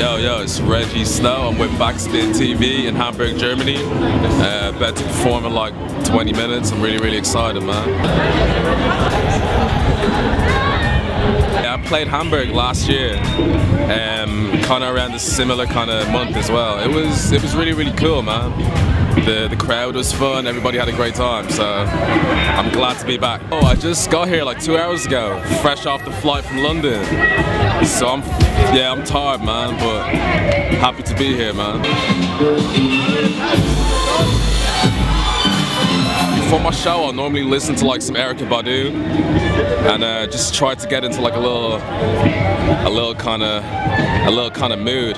Yo, it's Rejjie Snow. I'm with Backspin TV in Hamburg, Germany. About to perform in like 20 minutes. I'm really, really excited, man. Yeah, I played Hamburg last year, kind of around a similar kind of month as well. It was really, really cool, man. The crowd was fun, everybody had a great time, so I'm glad to be back. Oh, I just got here like 2 hours ago, fresh off the flight from London. So I'm tired, man, but happy to be here, man. Before my show, I'll normally listen to like some Erykah Badu and just try to get into like a little kind of mood.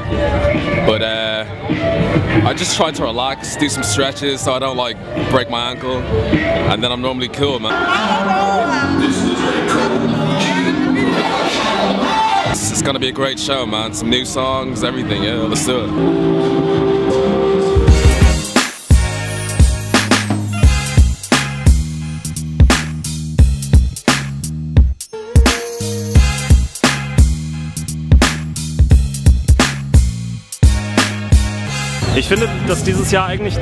But I just try to relax, do some stretches so I don't like break my ankle, and then I'm normally cool, man. It's gonna be a great show, man. Some new songs, everything. Yeah, let's do it. Ich finde, dass dieses Jahr eigentlich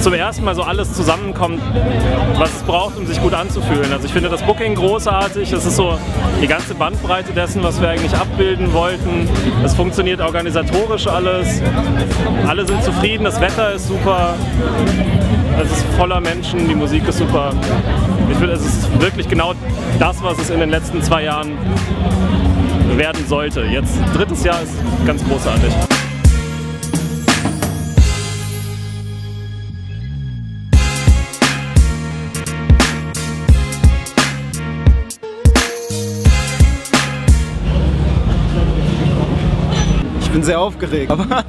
zum ersten Mal so alles zusammenkommt, was es braucht, um sich gut anzufühlen. Also ich finde das Booking großartig, es ist so die ganze Bandbreite dessen, was wir eigentlich abbilden wollten. Es funktioniert organisatorisch alles, alle sind zufrieden, das Wetter ist super, es ist voller Menschen, die Musik ist super. Ich finde, es ist wirklich genau das, was es in den letzten 2 Jahren werden sollte. Jetzt, 3. Jahr, ist ganz großartig. Ich bin sehr aufgeregt, aber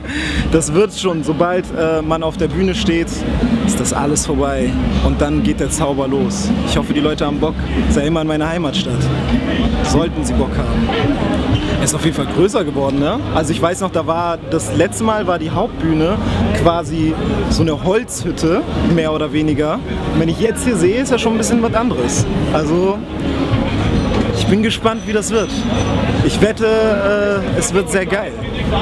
das wird schon. Sobald man auf der Bühne steht, ist das alles vorbei und dann geht der Zauber los. Ich hoffe, die Leute haben Bock. Sei immer in meiner Heimatstadt. Sollten sie Bock haben. Es ist auf jeden Fall größer geworden, ne? Also ich weiß noch, das letzte Mal war die Hauptbühne quasi so eine Holzhütte, mehr oder weniger. Und wenn ich jetzt hier sehe, ist ja schon ein bisschen was anderes. Also ich bin gespannt, wie das wird. Ich wette, es wird sehr geil.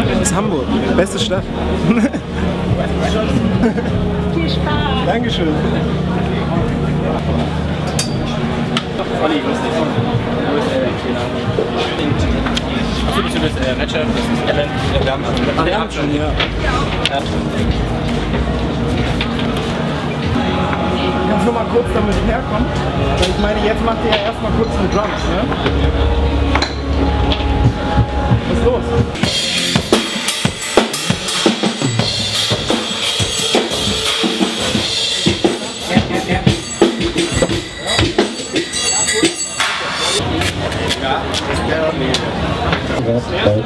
Das ist Hamburg, beste Stadt. Viel Spaß. Dankeschön. Kannst du mal kurz damit herkommen? Weil ich meine, jetzt macht ihr ja erstmal kurz eine Drums, ne? Was ist los? Damn,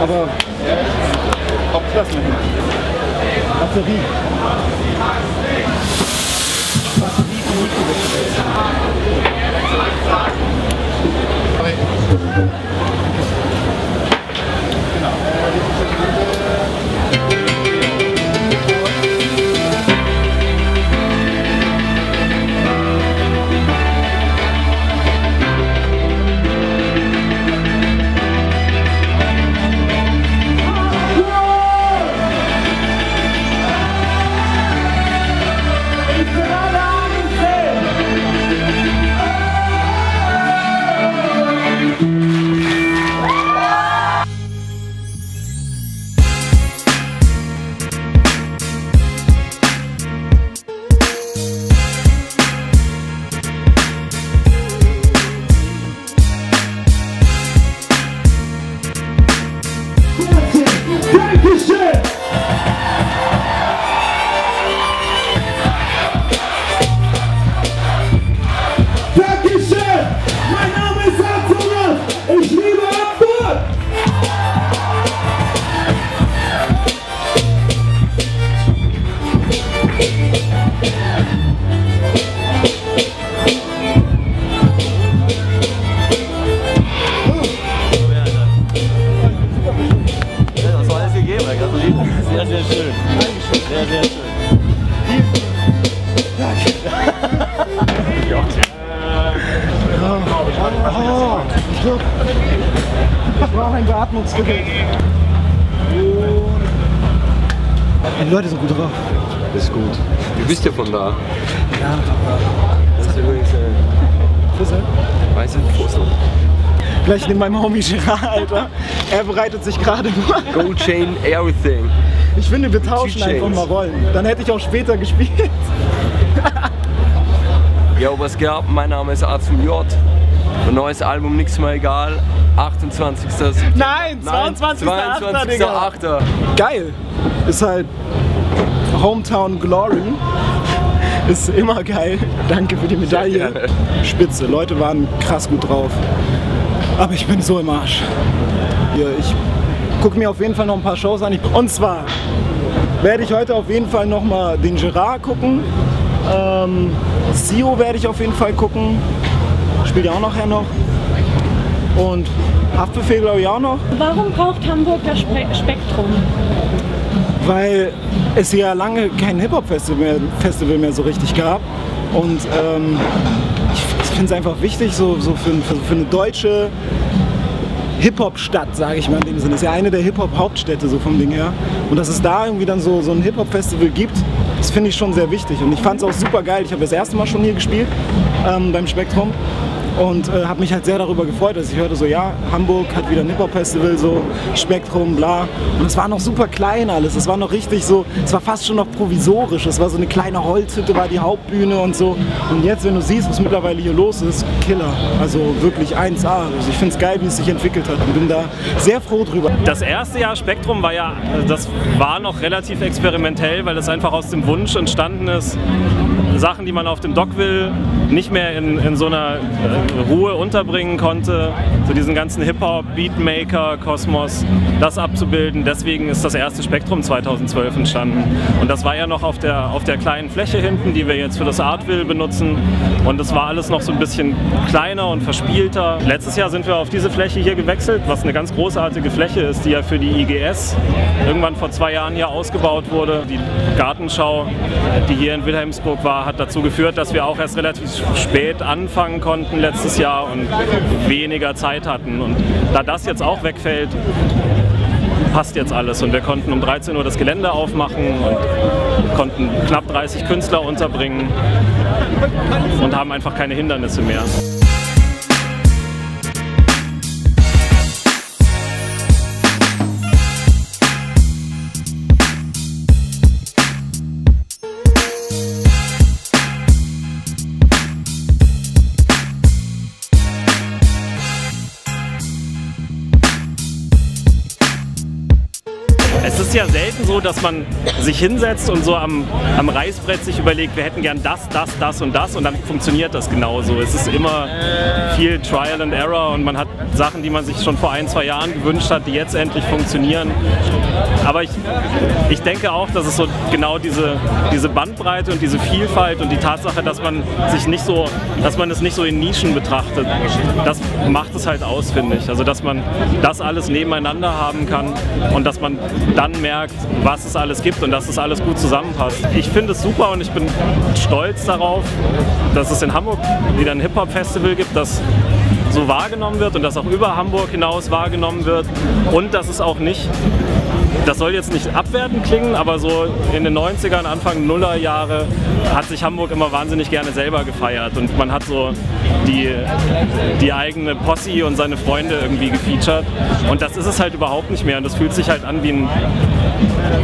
Aber. Hauptklasse hin. Batterie. Oh, stopp. Ich brauche ein Beatmungsgerät. Die Leute sind gut drauf. Das ist gut. Du bist ja von da. Ja. Das ist übrigens Fussel? Weiße Fussel. Gleich neben meinem Homie Girard, Alter. Er bereitet sich gerade vor. Gold Chain, everything. Ich finde, wir tauschen einfach mal Rollen. Dann hätte ich auch später gespielt. Yo, was geht ab? Mein Name ist Ahzumjot. Mein neues Album, nix mehr egal. 28.07. Nein, 22.08. Geil. Ist halt Hometown Glory. Ist immer geil. Danke für die Medaille. Spitze. Leute waren krass gut drauf. Aber ich bin so im Arsch. Hier, ich gucke mir auf jeden Fall noch ein paar Shows an. Und zwar werde ich heute auf jeden Fall nochmal den Girard gucken. Ssio werde ich auf jeden Fall gucken. Spielt ja auch nachher noch. Und Haftbefehl glaube ich auch noch. Warum braucht Hamburg das Spektrum? Weil es ja lange kein Hip-Hop-Festival mehr so richtig gab. Und ich finde es einfach wichtig, so für eine deutsche Hip-Hop-Stadt, sage ich mal in dem Sinne. Das ist ja eine der Hip-Hop-Hauptstädte so vom Ding her. Und dass es da irgendwie dann so ein Hip-Hop-Festival gibt, das finde ich schon sehr wichtig. Und ich fand es auch super geil. Ich habe das erste Mal schon hier gespielt beim Spektrum und habe mich halt sehr darüber gefreut, dass ich hörte so, ja, Hamburg hat wieder ein Hip-Hop-Festival, so Spektrum, bla. Und es war noch super klein alles. Es war noch richtig so, es war fast schon noch provisorisch. Es war so eine kleine Holzhütte, war die Hauptbühne und so. Und jetzt, wenn du siehst, was mittlerweile hier los ist, Killer. Also wirklich 1A. Also ich finde es geil, wie es sich entwickelt hat und bin da sehr froh drüber. Das erste Jahr Spektrum war ja, das war noch relativ experimentell, weil das einfach aus dem Wunsch entstanden ist, Sachen, die man auf dem Dockville nicht mehr in so einer Ruhe unterbringen konnte, so diesen ganzen Hip-Hop, Beatmaker, Kosmos, das abzubilden. Deswegen ist das erste Spektrum 2012 entstanden. Und das war ja noch auf der kleinen Fläche hinten, die wir jetzt für das Artville benutzen. Und das war alles noch so ein bisschen kleiner und verspielter. Letztes Jahr sind wir auf diese Fläche hier gewechselt, was eine ganz großartige Fläche ist, die ja für die IGS irgendwann vor 2 Jahren hier ausgebaut wurde. Die Gartenschau, die hier in Wilhelmsburg war, hat dazu geführt, dass wir auch erst relativ spät anfangen konnten letztes Jahr und weniger Zeit hatten. Und da das jetzt auch wegfällt, passt jetzt alles. Und wir konnten um 13 Uhr das Gelände aufmachen und konnten knapp 30 Künstler unterbringen und haben einfach keine Hindernisse mehr. Es ist ja selten so, dass man sich hinsetzt und so am Reißbrett sich überlegt, wir hätten gern das, das, das und das und dann funktioniert das genauso. Es ist immer viel Trial and Error und man hat Sachen, die man sich schon vor 1, 2 Jahren gewünscht hat, die jetzt endlich funktionieren. Aber ich denke auch, dass es so genau diese Bandbreite und diese Vielfalt und die Tatsache, dass man es nicht so in Nischen betrachtet, das macht es halt aus, finde ich. Also dass man das alles nebeneinander haben kann und dass man dann merkt, was es alles gibt und dass es alles gut zusammenpasst. Ich finde es super und ich bin stolz darauf, dass es in Hamburg wieder ein Hip-Hop-Festival gibt, das so wahrgenommen wird und das auch über Hamburg hinaus wahrgenommen wird und dass es auch nicht, das soll jetzt nicht abwertend klingen, aber so in den 90ern, Anfang Nullerjahre hat sich Hamburg immer wahnsinnig gerne selber gefeiert und man hat so die eigene Posse und seine Freunde irgendwie gefeatured und das ist es halt überhaupt nicht mehr und das fühlt sich halt an wie ein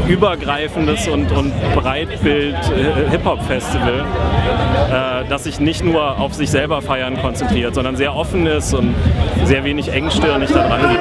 übergreifendes und Breitbild Hip-Hop-Festival, das sich nicht nur auf sich selber feiern konzentriert, sondern sehr offen ist und sehr wenig engstirnig da dran geht.